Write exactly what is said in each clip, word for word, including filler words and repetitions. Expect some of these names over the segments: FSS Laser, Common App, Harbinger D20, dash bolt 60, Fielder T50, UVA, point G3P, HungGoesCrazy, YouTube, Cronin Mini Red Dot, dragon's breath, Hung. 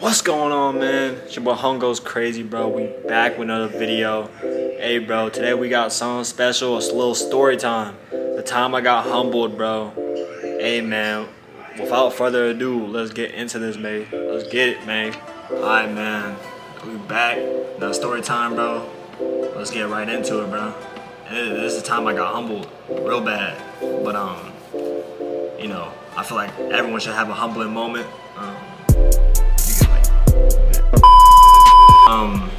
What's going on, man? It's your boy HungGoesCrazy, bro. We back with another video. Hey, bro, today we got something special. It's a little story time. The time I got humbled, bro. Hey, man, without further ado, let's get into this, man. Let's get it, man. All right, man, we back. Another story time, bro. Let's get right into it, bro. This is the time I got humbled real bad. But, um, you know, I feel like everyone should have a humbling moment. Um, Um,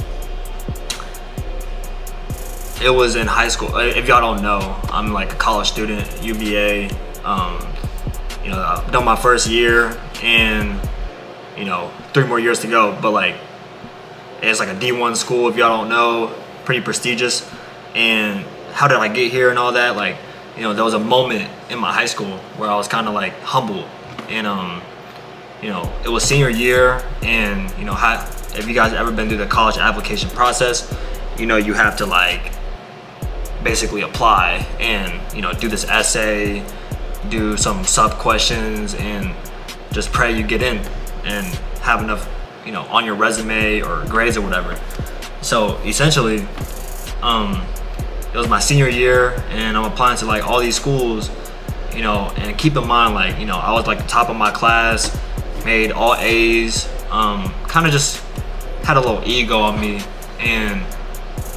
it was in high school. If y'all don't know, I'm like a college student at U V A. Um, you know, I've done my first year and, you know, three more years to go. But like, it's like a D one school, if y'all don't know, pretty prestigious. And how did I get here and all that? Like, you know, there was a moment in my high school where I was kind of like humbled. And, um, you know, it was senior year and, you know, high. If you guys have ever been through the college application process, you know, you have to like basically apply and, you know, do this essay, do some sub questions and just pray you get in and have enough, you know, on your resume or grades or whatever. So essentially, um, it was my senior year and I'm applying to like all these schools, you know, and keep in mind, like, you know, I was like the top of my class, made all A's, um, kind of just had a little ego on me and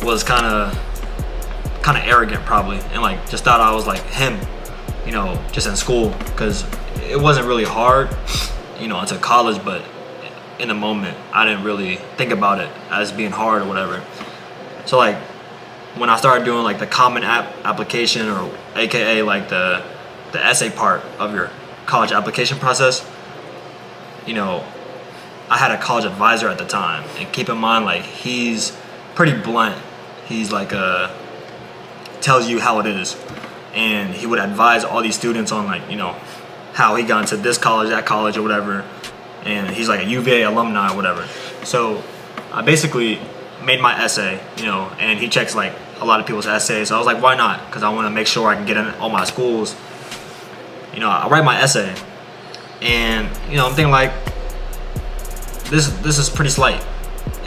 was kind of kind of arrogant probably, and like just thought I was like him, you know, just in school, because it wasn't really hard, you know, until college. But in the moment I didn't really think about it as being hard or whatever. So like when I started doing like the Common App application, or aka like the the essay part of your college application process, you know, I had a college advisor at the time, and keep in mind, like, he's pretty blunt. He's like a, tells you how it is. And he would advise all these students on like, you know, how he got into this college, that college or whatever. And he's like a U V A alumni or whatever. So I basically made my essay, you know, and he checks like a lot of people's essays. So I was like, why not? Cause I want to make sure I can get in all my schools. You know, I write my essay and, you know, I'm thinking like, This, this is pretty slight,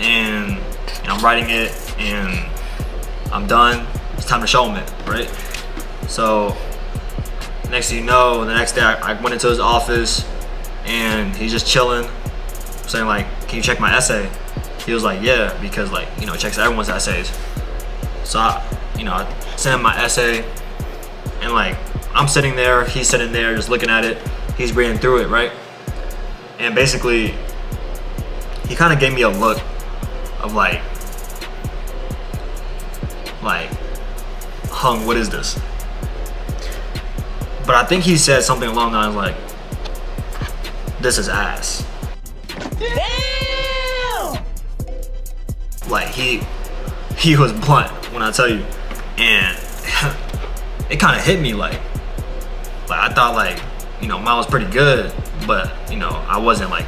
and, and I'm writing it, and I'm done. It's time to show him it, right? So next thing you know, the next day I, I went into his office, and he's just chilling, saying like, "Can you check my essay?" He was like, "Yeah," because like, you know, it checks everyone's essays. So I, you know, I sent him my essay, and like I'm sitting there, he's sitting there, just looking at it. He's reading through it, right? And basically, he kind of gave me a look of like, like, Hung, what is this? But I think he said something along the lines like, this is ass. Damn! Like he, he was blunt when I tell you. And it kind of hit me like, like I thought like, you know, mine was pretty good, but you know, I wasn't like,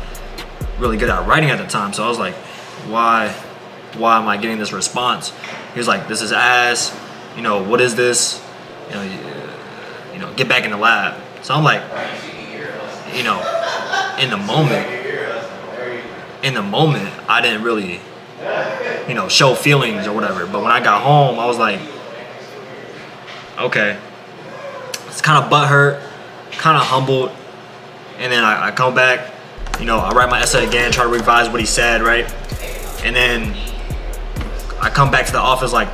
really good at writing at the time. So I was like, why why am I getting this response? He was like, this is ass, you know, what is this, you know, you, you know, get back in the lab. So I'm like, you know, in the moment in the moment I didn't really, you know, show feelings or whatever. But when I got home, I was like, okay, it's kind of butthurt, kind of humbled. And then I, I come back, you know, I write my essay again, try to revise what he said, right? And then I come back to the office like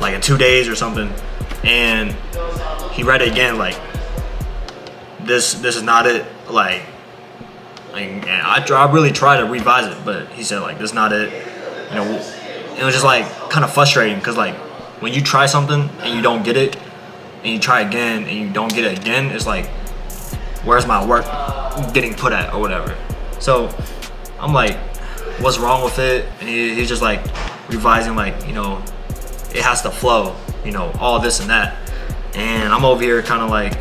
like in two days or something, and he read it again like, this this is not it, like, and I, I really tried to revise it, but he said like, this is not it. You know, it was just like kind of frustrating, because like when you try something and you don't get it, and you try again and you don't get it again, it's like, where's my work getting put at or whatever? So I'm like, what's wrong with it? And he, he's just like revising like, you know, it has to flow, you know, all this and that. And I'm over here kind of like,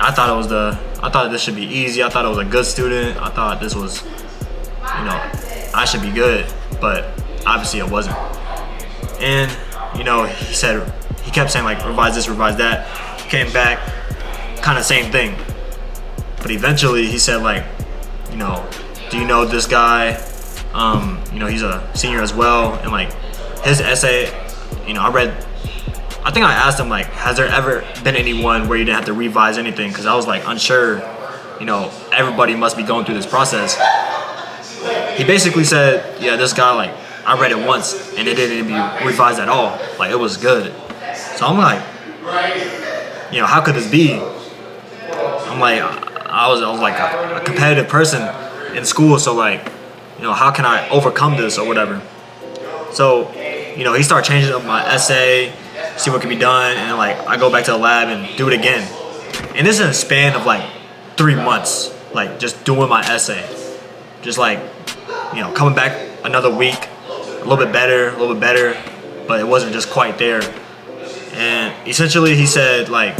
I thought it was the, I thought this should be easy. I thought I was a good student. I thought this was, you know, I should be good, but obviously it wasn't. And, you know, he said, he kept saying like, revise this, revise that. Came back, kind of same thing. But eventually he said like, you know, do you know this guy? Um, you know, he's a senior as well. And like his essay, you know, I read, I think I asked him like, has there ever been anyone where you didn't have to revise anything? Cause I was like unsure, you know, everybody must be going through this process. He basically said, yeah, this guy, like I read it once and it didn't even be revised at all. Like it was good. So I'm like, you know, how could this be? I'm like, I was, I was like a, a competitive person in school. So like, you know, how can I overcome this or whatever? So, you know, he started changing up my essay, see what can be done. And like, I go back to the lab and do it again. And this is in a span of like three months, like just doing my essay. Just like, you know, coming back another week, a little bit better, a little bit better, but it wasn't just quite there. And essentially he said like,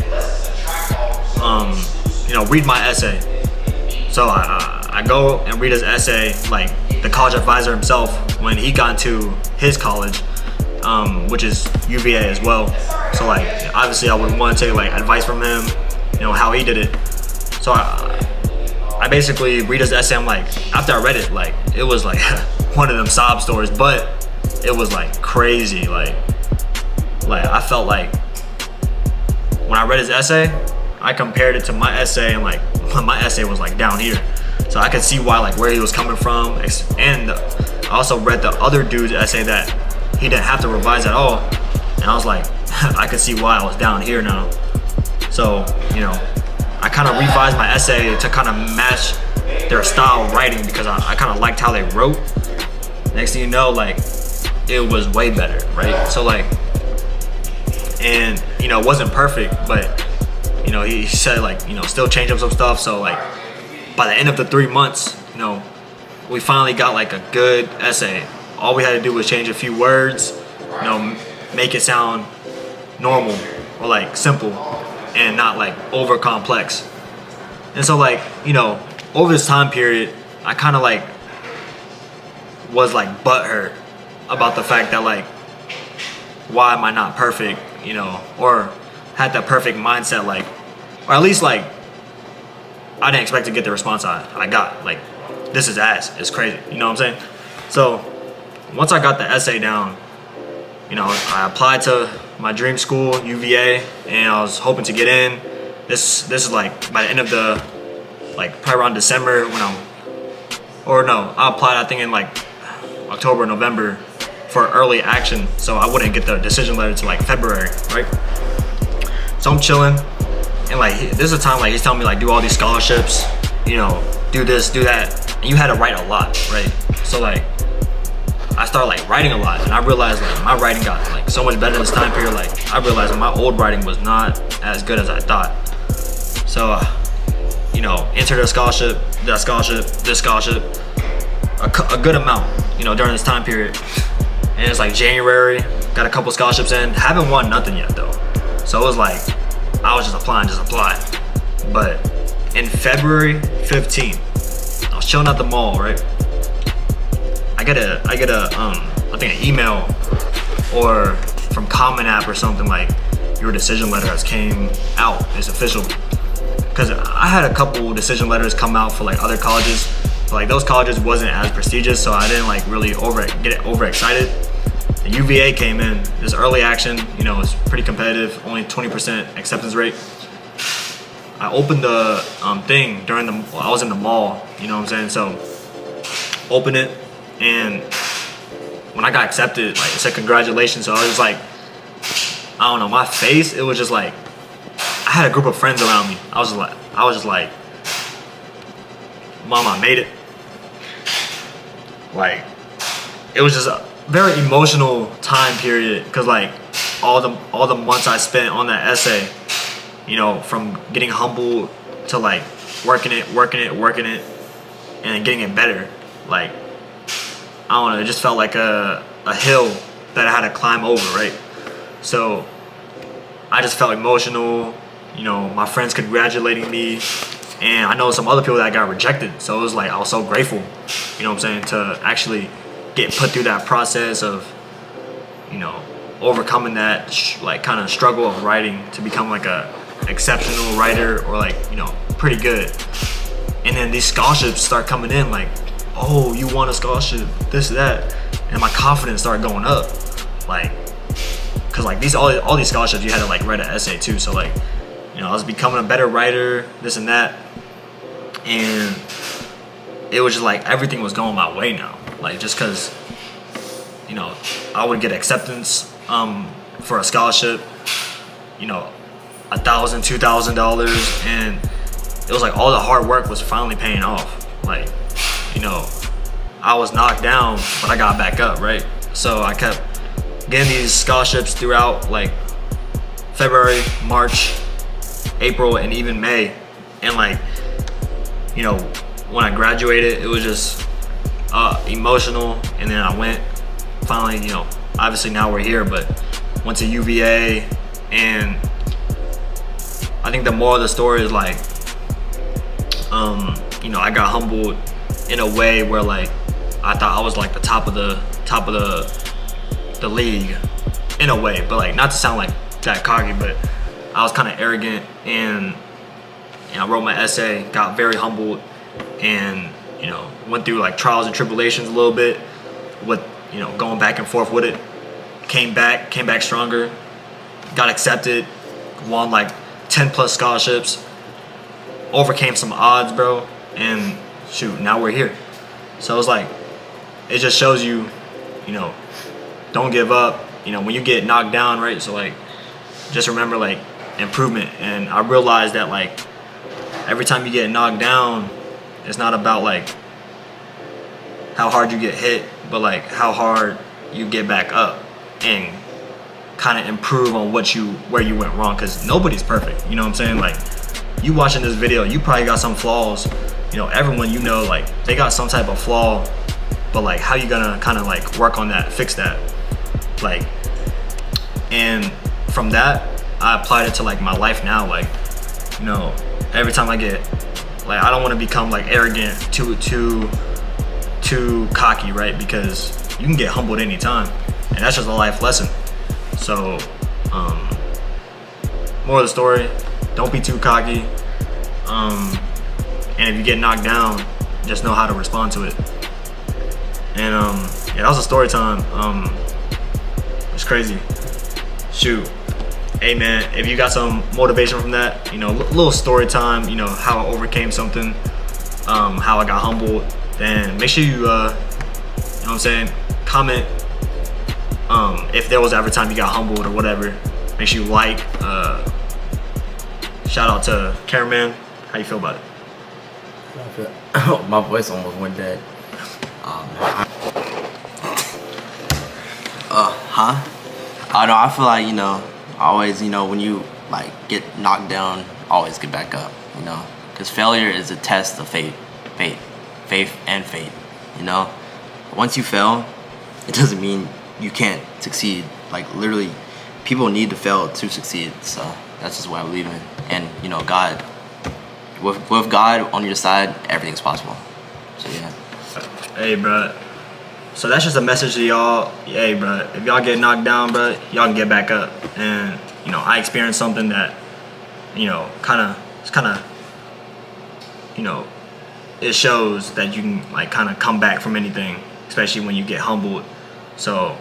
um, you know, read my essay. So I, I go and read his essay, like the college advisor himself, when he got into his college, um, which is U V A as well. So like, obviously I would want to take like advice from him, you know, how he did it. So I, I basically read his essay. I'm like, after I read it, like it was like one of them sob stories, but it was like crazy. Like, like I felt like when I read his essay, I compared it to my essay, and like my essay was like down here. So I could see why, like where he was coming from. And I also read the other dude's essay that he didn't have to revise at all. And I was like, I could see why I was down here now. So, you know, I kind of revised my essay to kind of match their style of writing because I, I kind of liked how they wrote. Next thing you know, like it was way better, right? So like, and you know, it wasn't perfect, but you know, he said like, you know, still change up some stuff. So like by the end of the three months, you know, we finally got like a good essay. All we had to do was change a few words, you know, make it sound normal or like simple and not like over complex. And so like, you know, over this time period, I kind of like was like butthurt about the fact that like, why am I not perfect, you know, or had that perfect mindset like, or at least like, I didn't expect to get the response I, I got. Like, this is ass, it's crazy, you know what I'm saying? So, once I got the essay down, you know, I applied to my dream school, U V A, and I was hoping to get in. This this is like, by the end of the, like probably around December when I'm, or no, I applied I think in like October, November for early action. So I wouldn't get the decision letter till like February, right? So I'm chilling, and like this is a time like he's telling me like do all these scholarships, you know, do this, do that. And you had to write a lot, right? So like I started like writing a lot, and I realized like my writing got like so much better this time period. Like I realized my old writing was not as good as I thought. So uh, you know, entered a scholarship, that scholarship, this scholarship, a, a good amount, you know, during this time period. And it's like January, got a couple scholarships in, haven't won nothing yet though. So it was like, I was just applying, just applying. But in February fifteenth, I was chilling at the mall, right? I get a, I get a, um, I think an email or from Common App or something like, your decision letter has came out, it's official. Cause I had a couple decision letters come out for like other colleges, but like those colleges wasn't as prestigious, so I didn't like really over get overexcited. U V A came in, this early action, you know, it's pretty competitive, only twenty percent acceptance rate. I opened the um, thing during the, well, I was in the mall, you know what I'm saying? So, opened it, and when I got accepted, like, it said congratulations, so I was just like, I don't know, my face, it was just like, I had a group of friends around me. I was just like, I was just like, Mom, I made it. Like, it was just a very emotional time period because like all the all the months I spent on that essay, you know, from getting humble to like working it, working it, working it, and getting it better. Like, I don't know, it just felt like a, a hill that I had to climb over, right? So I just felt emotional, you know, my friends congratulating me, and I know some other people that got rejected, so it was like I was so grateful, you know what I'm saying, to actually get put through that process of, you know, overcoming that sh like kind of struggle of writing to become like a exceptional writer or like, you know, pretty good. And then these scholarships start coming in, like oh, you won a scholarship, this, that, and my confidence started going up, like, cause like these all all these scholarships you had to like write an essay too, so like, you know, I was becoming a better writer, this and that, and it was just like everything was going my way now, like just cause, you know, I would get acceptance um for a scholarship, you know, a thousand, two thousand dollars, and it was like all the hard work was finally paying off. Like, you know, I was knocked down, but I got back up, right? So I kept getting these scholarships throughout like February, March, April, and even May. And like, you know, when I graduated, it was just uh, emotional. And then I went, finally, you know, obviously now we're here, but went to U V A. And I think the moral of the story is like, um, you know, I got humbled in a way where like I thought I was like the top of the top of the the league in a way, but like not to sound like that cocky, but I was kind of arrogant, and and I wrote my essay, got very humbled, and you know, went through like trials and tribulations a little bit with, you know, going back and forth with it, came back came back stronger, got accepted, won like ten plus scholarships, overcame some odds, bro, and shoot, now we're here. So it's like, it just shows you, you know, don't give up, you know, when you get knocked down, right? So like, just remember like improvement. And I realized that like, every time you get knocked down, it's not about like how hard you get hit, but like how hard you get back up and kind of improve on what you, where you went wrong. Cause nobody's perfect, you know what I'm saying? Like, you watching this video, you probably got some flaws. You know, everyone you know, like, they got some type of flaw, but like, how you gonna kind of like work on that, fix that? Like, and from that, I applied it to like my life now. Like, you know, every time I get, like, I don't wanna become like arrogant, too, too, too cocky, right? Because you can get humbled anytime, and that's just a life lesson. So, um, moral of the story, don't be too cocky. Um, And if you get knocked down, just know how to respond to it. And um, yeah, that was a story time. Um, it's crazy. Shoot. Hey man, if you got some motivation from that, you know, little story time, you know, how I overcame something, um, how I got humbled, then make sure you, uh, you know what I'm saying, comment um, if there was ever time you got humbled or whatever. Make sure you like. Uh, shout out to Cameraman. How you feel about it? My voice almost went dead. Um, uh, huh? I know. I feel like, you know, always, you know, when you like get knocked down, always get back up. You know, because failure is a test of faith, faith, faith, and faith. You know, once you fail, it doesn't mean you can't succeed. Like literally, people need to fail to succeed. So that's just what I believe in. And you know, God. With, with God on your side, everything's possible. So yeah. Hey, bro. So that's just a message to y'all. Hey, bro. If y'all get knocked down, bro, y'all can get back up. And you know, I experienced something that, you know, kind of, it's kind of, you know, it shows that you can like kind of come back from anything, especially when you get humbled. So,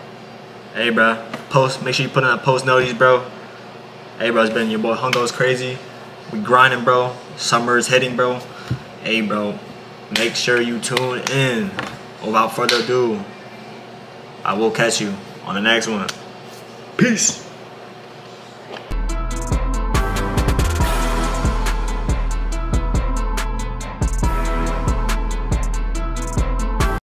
hey, bro. Post. Make sure you put in a post notice, bro. Hey, bro. It's been your boy HungGoesCrazy. We grinding, bro. Summer is hitting, bro. Hey, bro. Make sure you tune in. Without further ado, I will catch you on the next one. Peace.